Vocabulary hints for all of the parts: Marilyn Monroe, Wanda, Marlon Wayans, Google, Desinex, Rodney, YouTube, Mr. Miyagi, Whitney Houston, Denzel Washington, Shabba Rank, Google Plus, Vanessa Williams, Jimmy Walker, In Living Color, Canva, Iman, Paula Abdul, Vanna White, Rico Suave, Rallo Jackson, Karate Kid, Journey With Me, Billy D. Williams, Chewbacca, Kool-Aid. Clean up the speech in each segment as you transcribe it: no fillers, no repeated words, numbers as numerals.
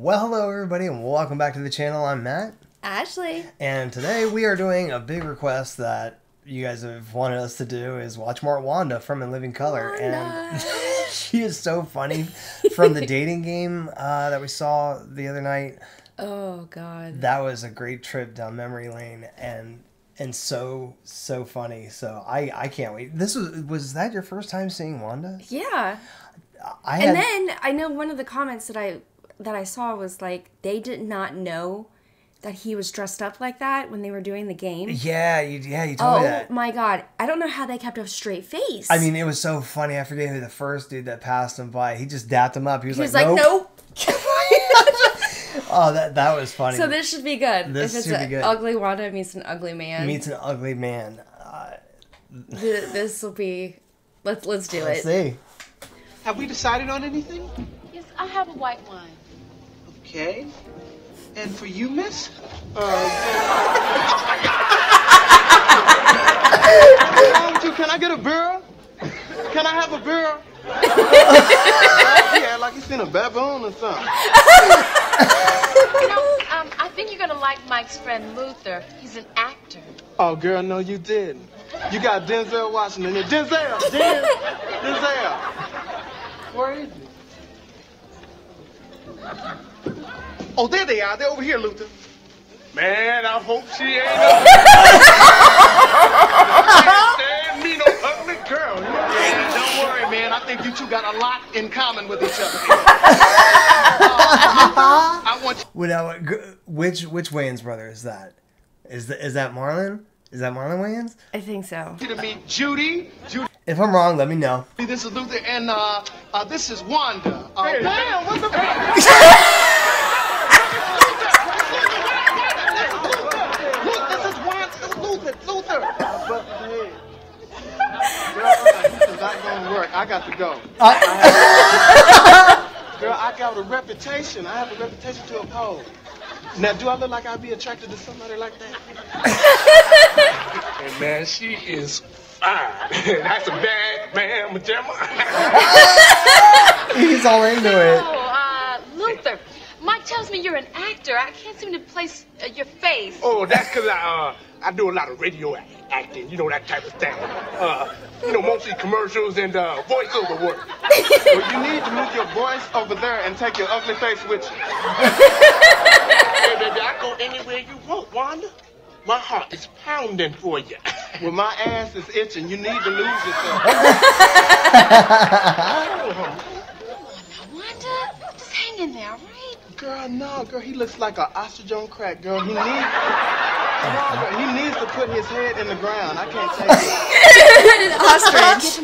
Well, hello everybody and welcome back to the channel. I'm Matt. Ashley. And today we are doing a big request that you guys have wanted us to do is watch more Wanda from In Living Color. Wanda. And she is so funny from the dating game that we saw the other night. Oh God. That was a great trip down memory lane and so funny. So I can't wait. This was that your first time seeing Wanda? Yeah. And then I know one of the comments that I saw was like they did not know that he was dressed up like that when they were doing the game. Yeah, you told me that. Oh my God, I don't know how they kept a straight face. I mean, it was so funny. I forget who the first dude that passed him by. He just dapped him up. He was like, nope. Oh, that was funny. So this should be good. This should be good. Ugly Wanda meets an ugly man. Meets an ugly man. This will be. Let's do it. Let's see. Have we decided on anything? Yes, I have a white wine. Okay. And for you, miss? Can I get a beer? Can I have a beer? Yeah, like it's in a baboon or something. You know, I think you're going to like Mike's friend Luther. He's an actor. Oh, girl, no, you didn't. You got Denzel Washington. Denzel. Where is it? Oh, there they are. They're over here, Luther. Man, I hope she ain't up. She ain't stand me no ugly girl. Don't worry, man. I think you two got a lot in common with each other. I want you. Which Wayans brother is that? Is that Marlon? Is that Marlon Wayans? I think so. To meet Judy. If I'm wrong, let me know. This is Luther, and this is Wanda. Hey, damn, what the fuck? This is Wanda. This is not gonna work. I got to go. Girl, I got a reputation. I have a reputation to uphold. Now, do I look like I'd be attracted to somebody like that? Hey, man, she is. That's a bad man, Gemma. He's all into it. Luther, Mike tells me you're an actor. I can't seem to place your face. Oh, that's because I do a lot of radio acting, you know, that type of thing. You know, mostly commercials and voiceover work. Well, you need to move your voice over there and take your ugly face with you. Hey, baby, I go anywhere you want, Wanda. My heart is pounding for you. Well, my ass is itching. You need to lose yourself. Come on now, Wanda. Just hang in there, right? Girl, no. Girl, he looks like an ostrich on crack, girl. He needs to put his head in the ground. I can't take it. An ostrich.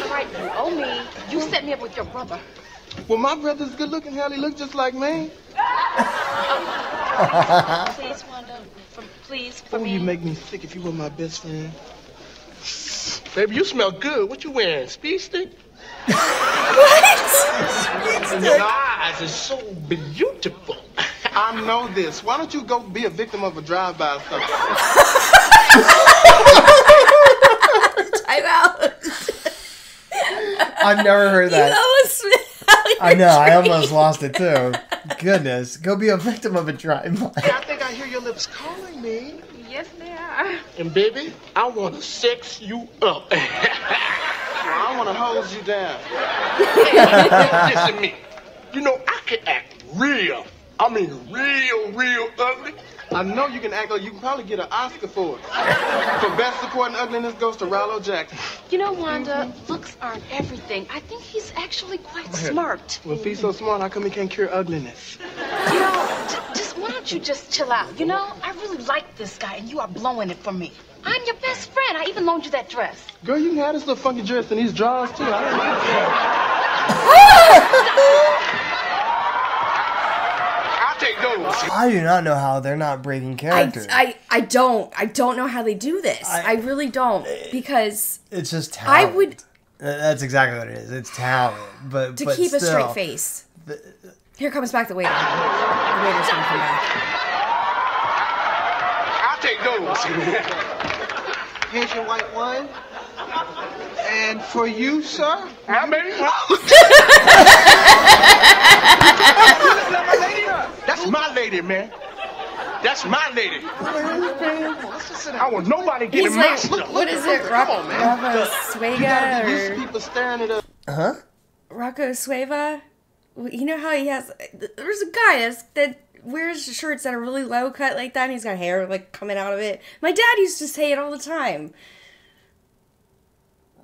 All right, you owe me. You set me up with your brother. Well, my brother's good looking. Hell, he looks just like me. Please, Wanda. Please, for me. You make me sick if you were my best friend. Baby, you smell good. What you wearing? Speed stick? What? Speed stick? Your eyes are so beautiful. I know this. Why don't you go be a victim of a drive-by or something? Time out. I've never heard that. I know. I almost lost it, too. Goodness. Go be a victim of a drive-by. I hear your lips calling me. Yes, they are. And baby, I want to sex you up. I want to hose you down. Listen to me. You know, I can act real. I mean, real ugly. I know you can act like you can probably get an Oscar for it. For best supporting ugliness goes to Rallo Jackson. You know, Wanda, looks aren't everything. I think he's actually quite smart. Well, if he's so smart, how come he can't cure ugliness? You know, why don't you just chill out? You know, I really like this guy, and you are blowing it for me. I'm your best friend. I even loaned you that dress. Girl, you can have this little funky dress and these drawers, too. I don't like that. I do not know how they're not breaking character. I don't know how they do this. I really don't, because it's just talent. That's exactly what it is. It's talent, but keep still, a straight face. Here comes back the waiter. The waiter's gonna come back. I'll take those. Here's your white wine. And for you, sir. How many? lady, man. That's my lady. I will nobody get in my stuff. Like, what is it? Rocco Suave or... These people staring at us. Huh? Rocco Suave? You know how he has... There's a guy that wears shirts that are really low cut like that, and he's got hair, like, coming out of it. My dad used to say it all the time.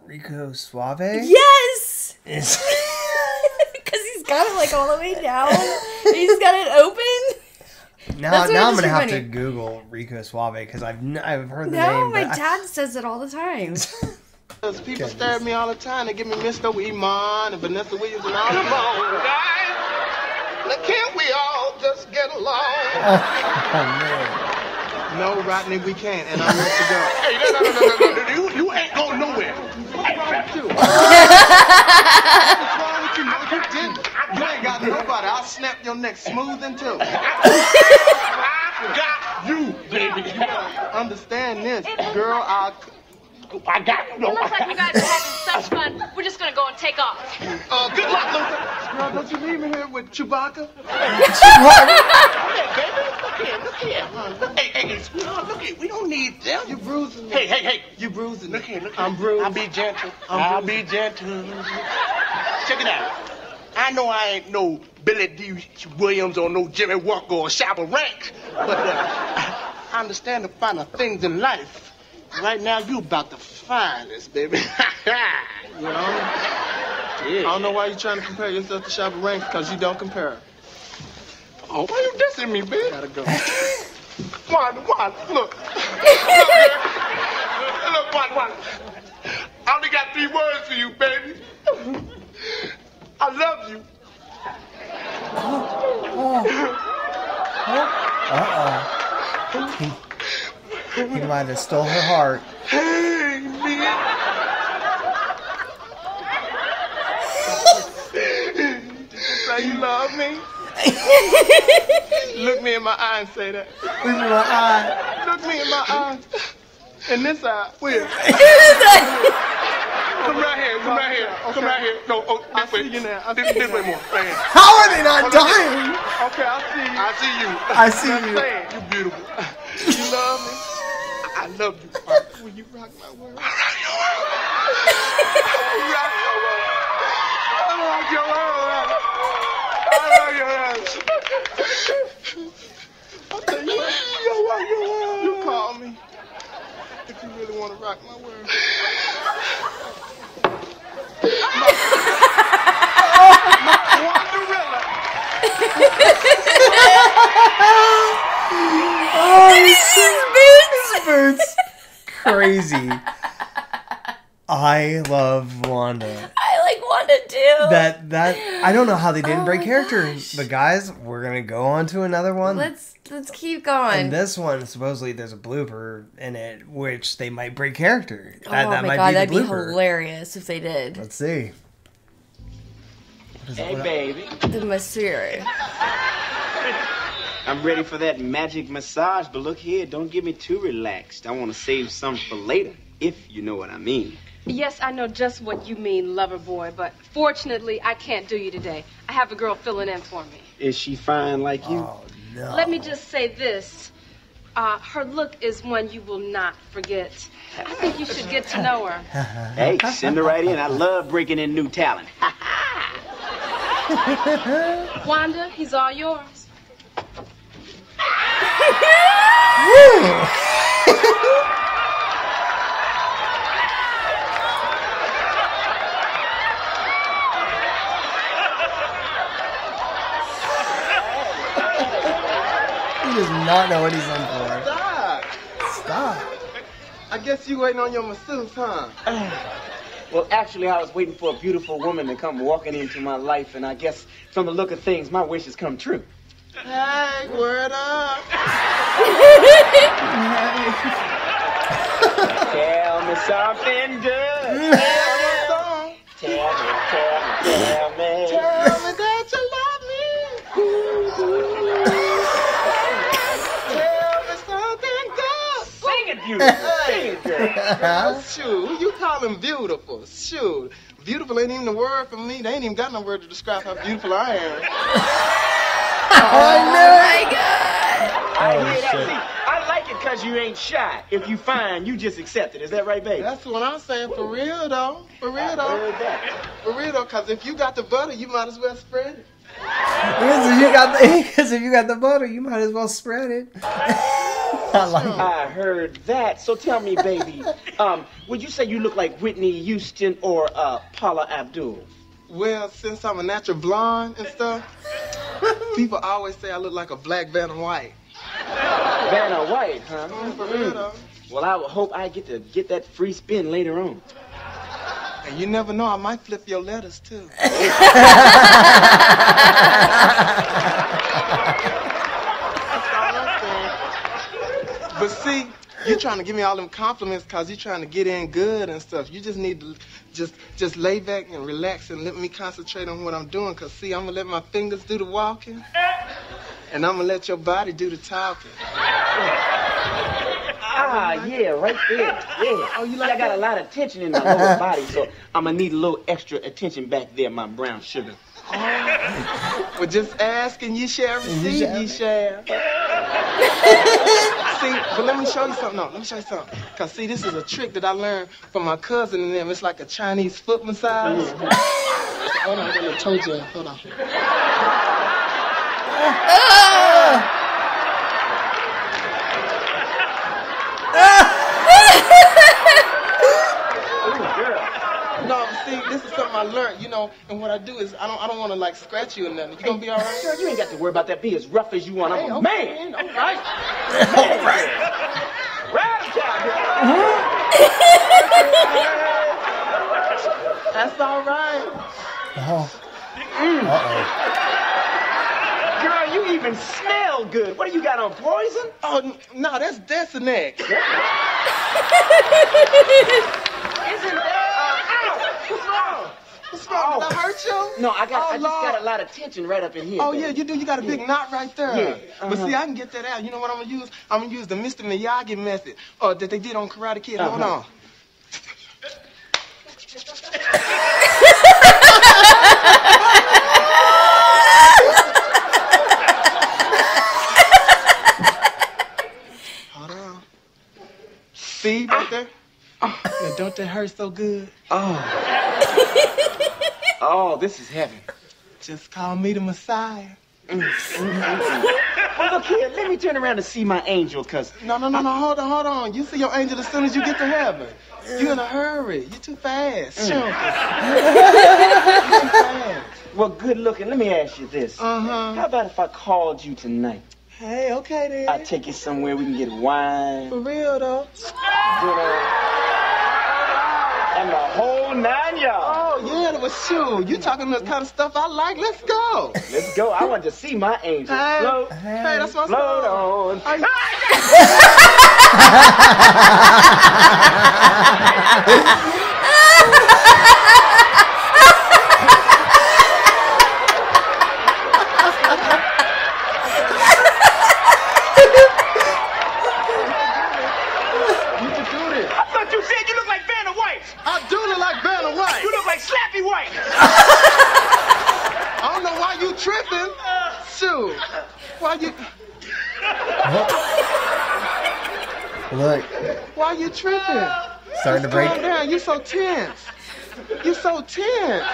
Rico Suave? Yes! Because he's got it, like, all the way down. He's got it open. Now I'm gonna have to Google Rico Suave because I've heard the name. No, my dad says it all the time. Because people stare at me all the time. They get me mixed up with Iman and Vanessa Williams and all. Come on, guys! Now, can't we all just get along? Oh, no, Rodney, we can't. And I'm ready to go. Hey, no, you ain't going nowhere. What's wrong with you? What's wrong with you? No, you didn't. You ain't got nobody. I'll snap your neck smooth in two. I got you, baby. You gotta understand this, girl. I got you. No, it looks like you guys are having such fun. We're just gonna go and take off. Good luck, Luther. Girl, don't you leave me here with Chewbacca? Look here, baby. Look here. Hey, look here. We don't need them. You bruising me. Hey. You bruising me. Look here. I'm bruised. I'll be gentle. Check it out. I know I ain't no Billy D. Williams or no Jimmy Walker or Shabba Rank, but I understand the finer things in life. Right now, you about the finest, baby. You know? Yeah. I don't know why you're trying to compare yourself to Shabba Rank, because you don't compare her. Oh, why you dissing me, bitch? Gotta go. Wanda, look. Look, Wanda. I only got 3 words for you, baby. I love you. He might have stole her heart. Hey, man. So you love me? Look me in my eye and say that. Look me in my eye. And this eye. Where? Come right here. No, this way. This way more. How are they not dying? Okay, I see you. You're beautiful. You love me. I love you. Will you rock my world? I rock your world. You call me if you really want to rock my world. His boots. Crazy. I love Wanda. I like Wanda too. That I don't know how they didn't break character. Gosh. But guys, we're gonna go on to another one. Let's keep going. And this one, supposedly there's a blooper in it, which they might break character. Oh my god, that'd be hilarious if they did. Let's see. Hey, baby. The masseur. I'm ready for that magic massage, but look here, don't get me too relaxed. I want to save some for later, if you know what I mean. Yes, I know just what you mean, lover boy, but fortunately, I can't do you today. I have a girl filling in for me. Is she fine like you? Oh, no. Let me just say this. Her look is one you will not forget. I think you should get to know her. Hey, send her right in. I love breaking in new talent. Wanda, he's all yours. He does not know what he's in for. Stop. I guess you waiting on your masseuse, huh? Well, actually, I was waiting for a beautiful woman to come walking into my life, and I guess from the look of things, my wishes come true. Hey, word up! Tell me something good. Tell me. Tell me that you love me. Tell me something good. Sing it, beautiful. Shoot, you call him beautiful. Shoot, beautiful ain't even a word for me. They ain't even got no word to describe how beautiful I am. Oh my God. because you ain't shy. If you fine, you just accept it. Is that right, baby? That's what I'm saying. For real, though. For real, though. For real, though, because if you got the butter, you might as well spread it. Because if you got the butter, you might as well spread it. I like it. I heard that. So tell me, baby, would you say you look like Whitney Houston or Paula Abdul? Well, since I'm a natural blonde and stuff, people always say I look like a black Vanna White. Vanna White, huh? For real, though. Well, I hope I get to get that free spin later on. And you never know, I might flip your letters, too. But see, you're trying to give me all them compliments because you're trying to get in good and stuff. You just need to just lay back and relax and let me concentrate on what I'm doing because, see, I'm going to let my fingers do the walking, and I'm going to let your body do the talking. Ah, yeah, right there. Yeah. Oh, you like I got a lot of tension in my lower body, so I'm going to need a little extra attention back there, my brown sugar. Oh. Well, just ask and you shall receive, you shall. See, but let me show you something. No, let me show you something. Because, see, this is a trick that I learned from my cousin and them. It's like a Chinese foot massage. Hold on, I told you. Hold on. This is something I learned, you know, and what I do is I don't want to, like, scratch you or nothing. You gonna be all right? Girl, you ain't got to worry about that. Be as rough as you want. I'm a man, all right? All right. Round job. That's all right. Girl, you even smell good. What do you got on, poison? Oh, no, that's Desinex. Isn't that? What's wrong? Did I hurt you? No, I just got a lot of tension right up in here. Oh, baby. Yeah, you do. You got a big knot right there. Yeah. But see, I can get that out. You know what I'm going to use? I'm going to use the Mr. Miyagi method that they did on Karate Kid. Hold on. Hold on. See, right there? Oh, now don't that hurt so good? Oh. Oh, this is heaven. Just call me the Messiah. Well, look here, let me turn around and see my angel, because... No, hold on. You see your angel as soon as you get to heaven. You in a hurry. You too fast. Sure. You too fast. Well, good looking. Let me ask you this. How about if I called you tonight? Hey, okay, then. I'll take you somewhere we can get wine. For real, though. And the whole nine yards. Oh, yeah, that was true. You talking the kind of stuff I like. Let's go. Let's go. I want to see my angel. Hey, float. Hey, that's what's float on. Tripping. Starting to break down. You're so tense. You're so tense.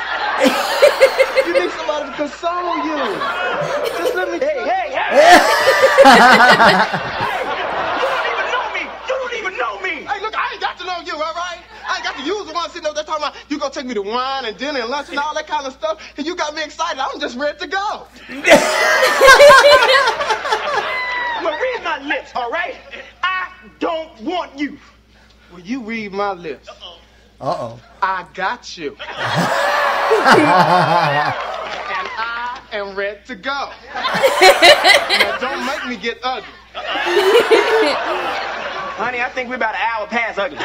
You need somebody to console you. Just let me. Hey. You don't even know me. You don't even know me. Hey, look, I ain't got to know you, all right? I ain't got to use the one sitting over there talking about you gonna take me to wine and dinner and lunch and all that kind of stuff, and you got me excited. I'm just ready to go. Well, read my lips, all right? I don't want you. Well, you read my lips. Uh-oh. I got you. And I am ready to go. Now, don't make me get ugly. Honey, I think we're about an hour past ugly.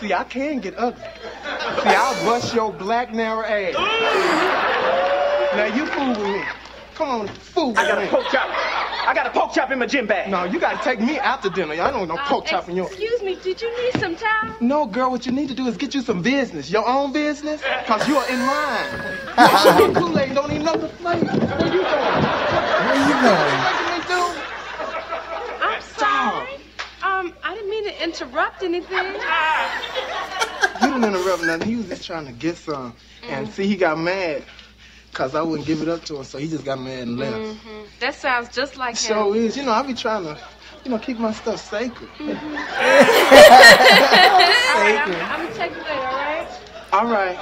See, I can get ugly. See, I'll bust your black, narrow ass. Now, you fool with me. Come on, fool with me. I got a pork chop in my gym bag. No, you gotta take me out to dinner. I don't want no pork chop in your... Excuse me, did you need some time? No, girl, what you need to do is get you some business. Your own business? Because you are in line. Your Kool-Aid don't even know the flavor. Where you going? Where you going? What you making me do? interrupt anything. You didn't interrupt nothing. He was just trying to get some. And see, he got mad because I wouldn't give it up to him, so he just got mad and left. That sounds just like him. So is. You know, I be trying to, you know, keep my stuff sacred. Sacred. All right, I'm going to check you later, all right? All right.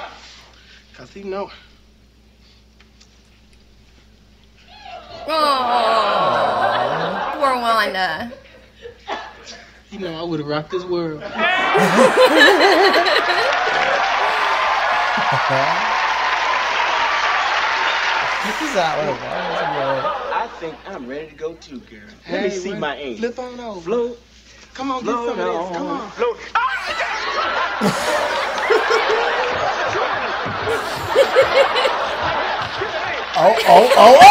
Because he know. Oh, poor Wanda. You know, I would have rocked this world. This is out of I think I'm ready to go too, girl. Let me see my aim. Flip on over. Float. Come on, float, get some of this. Come on. Float. Oh, oh, oh, oh!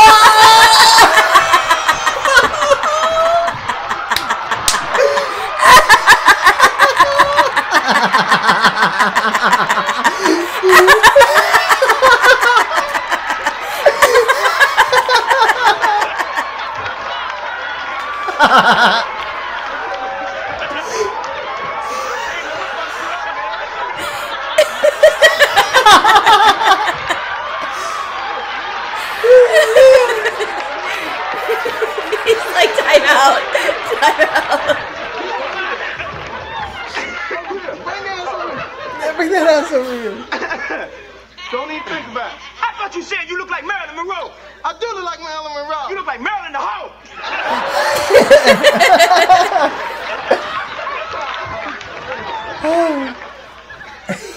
Don't even think about it. I thought you said you look like Marilyn Monroe. I do look like Marilyn Monroe. You look like Marilyn the Hoe.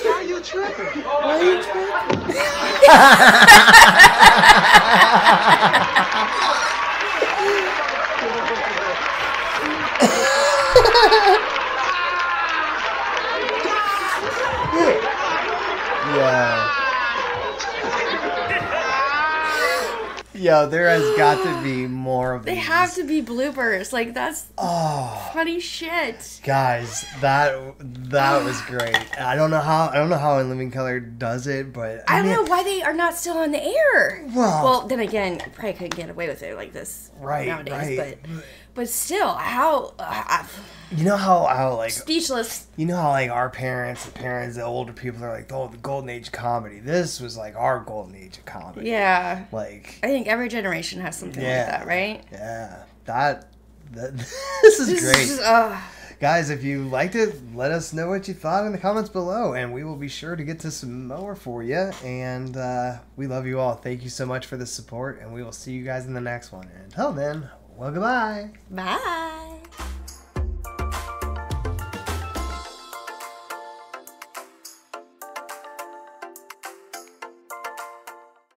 Why you tripping? Why you tripping? Yeah. Yo, there has got to be more of these. They have to be bloopers. Like, that's funny shit. Guys, that was great. I don't know how In Living Color does it, but I mean, don't know why they are not still on the air. Well, then again, I probably couldn't get away with it like this nowadays. Right. But still, how? You know how like speechless. You know how like our parents, the parents, the older people are like, oh, the golden age comedy. This was like our golden age of comedy. Yeah. Like I think every generation has something like that, right? Yeah. This is great. Just, guys, if you liked it, let us know what you thought in the comments below, and we will be sure to get to some more for you. And we love you all. Thank you so much for the support, and we will see you guys in the next one. And until then. Well, goodbye. Bye.